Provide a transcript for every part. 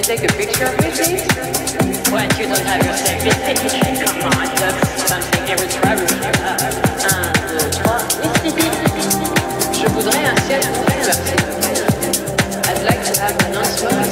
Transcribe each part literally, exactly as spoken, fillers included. you take a picture of me, please? What, you don't have your selfie taken? Come on, look, something every travel you have. Un, deux, trois, je voudrais un ciel ouvert. I'd like to have an answer.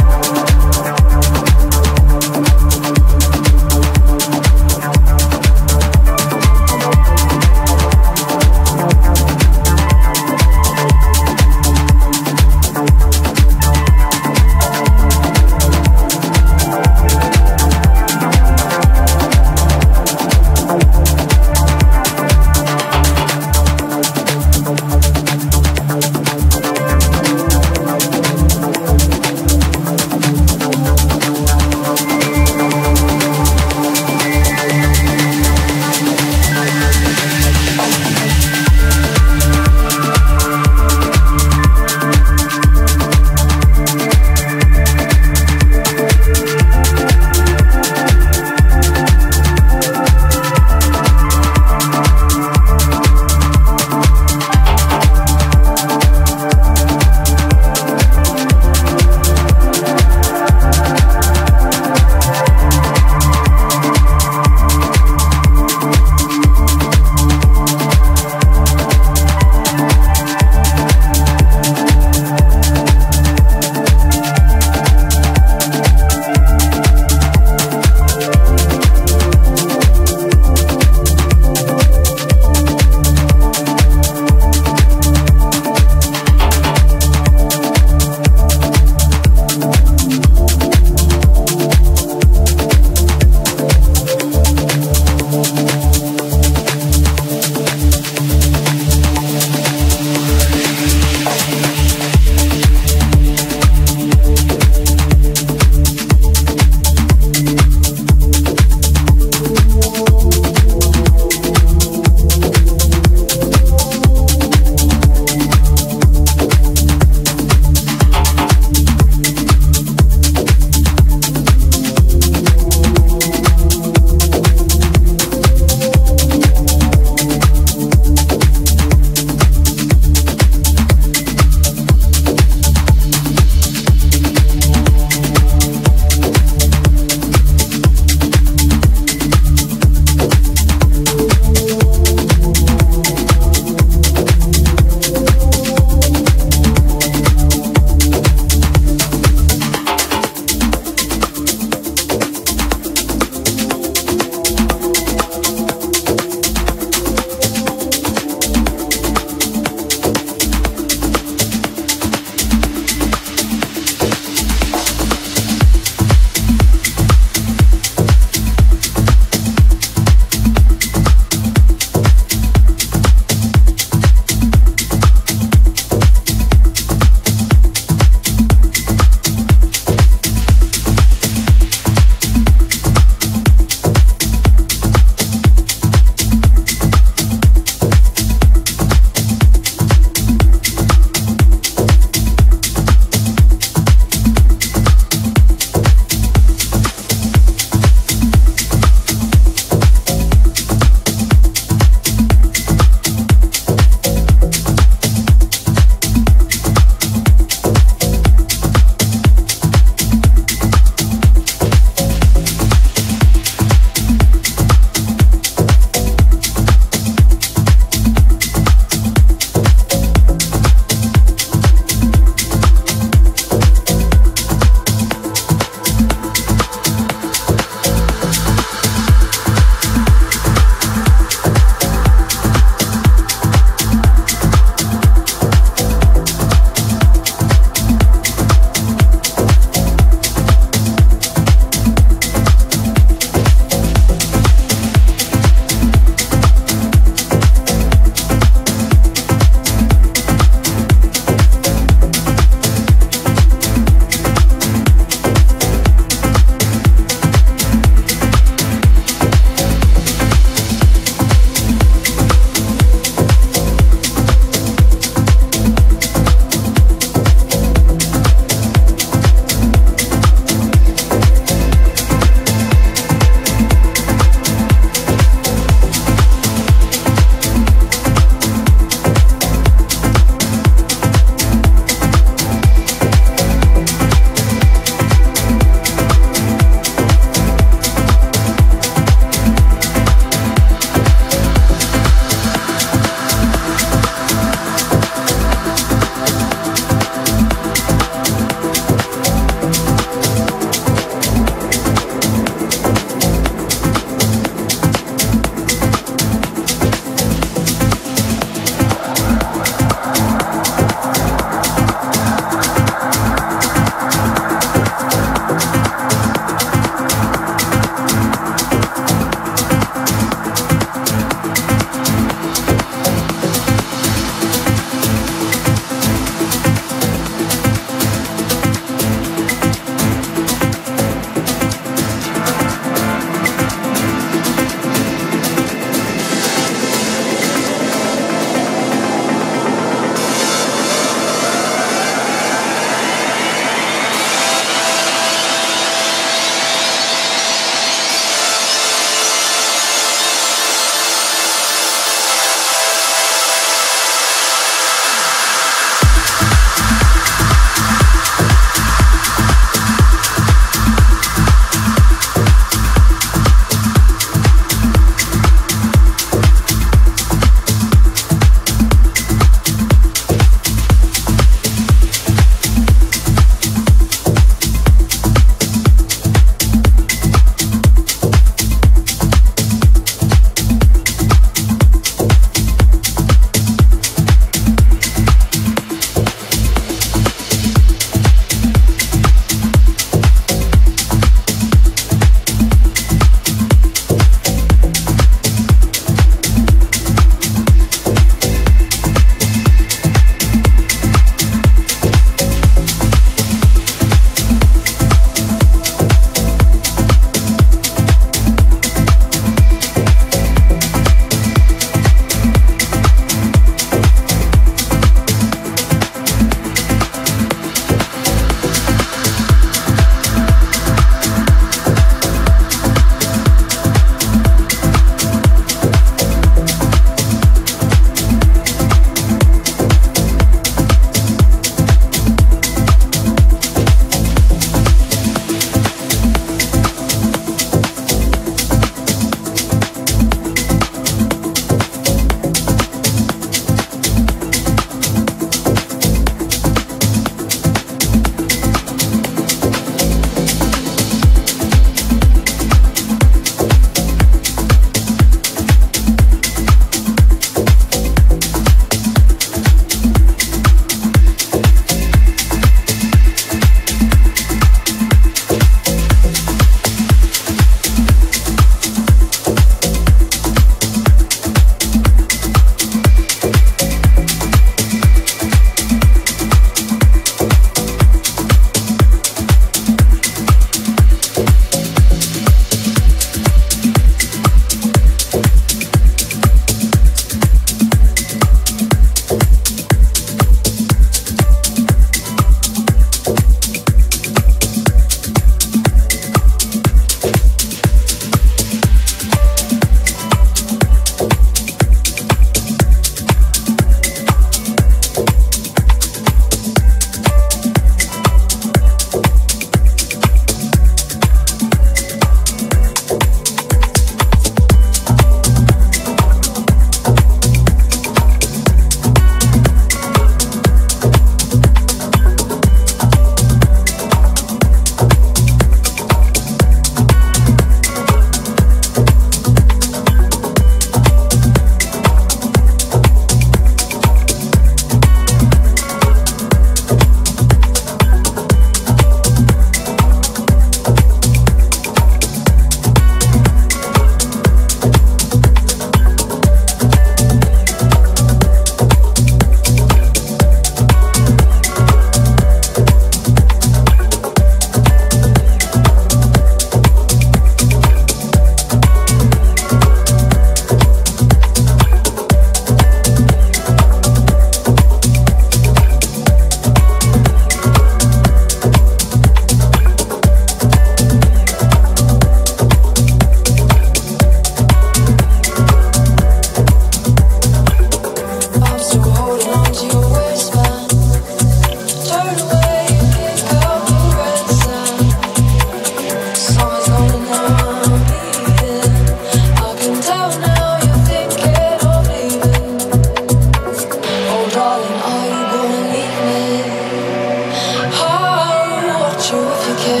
can.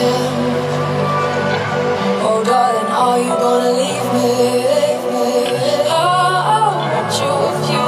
Oh darling, are you gonna leave me? I want you if you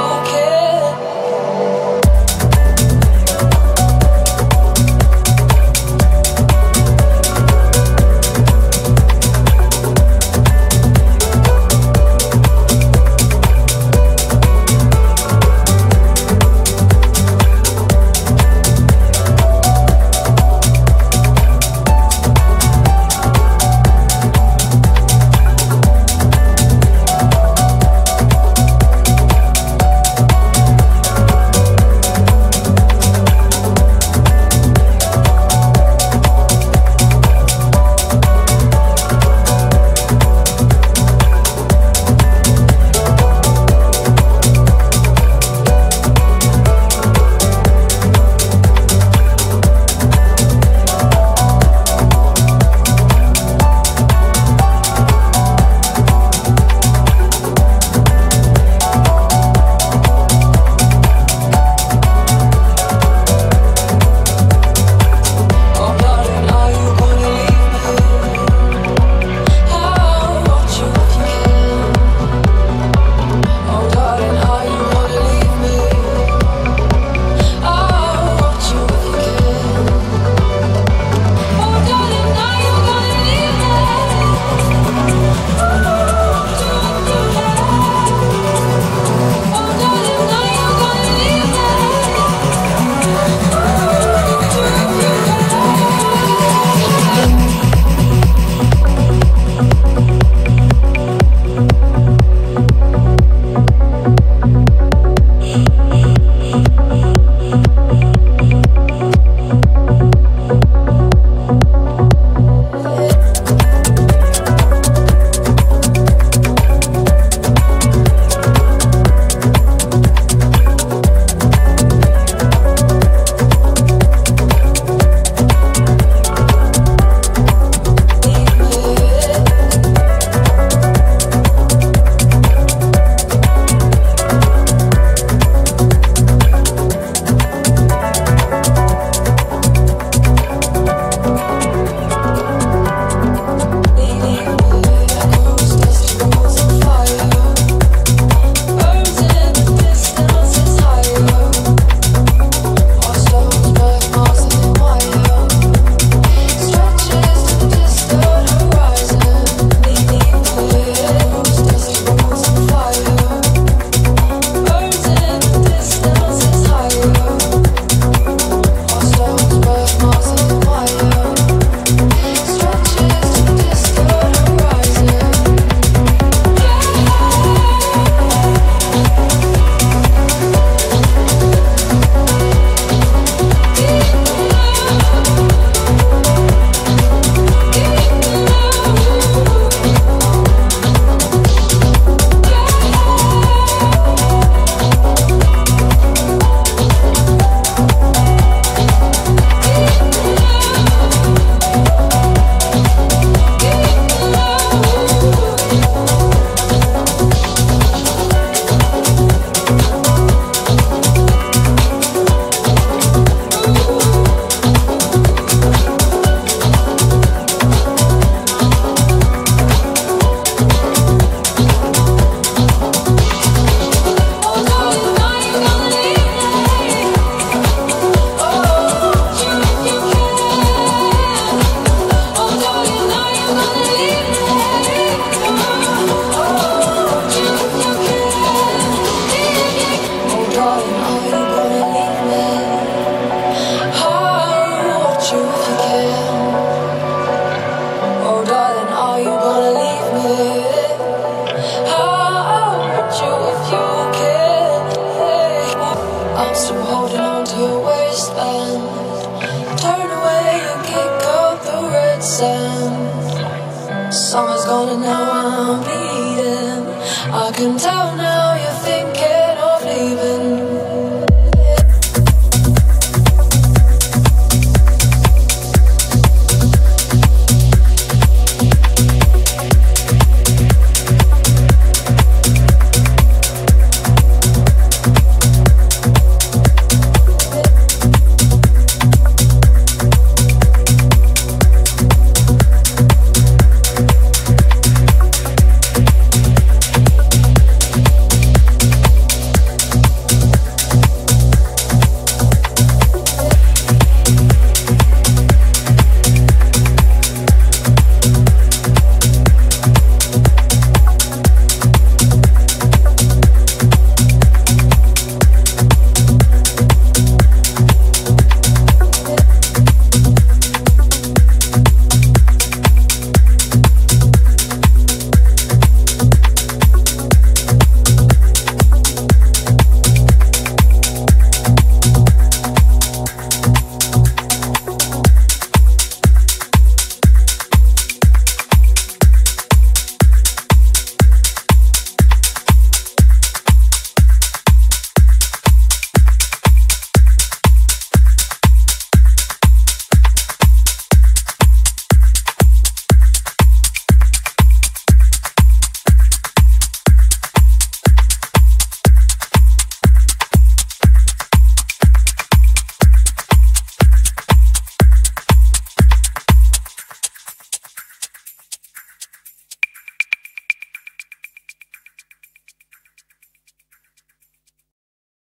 summer's gonna know I'm bleeding. I can tell now.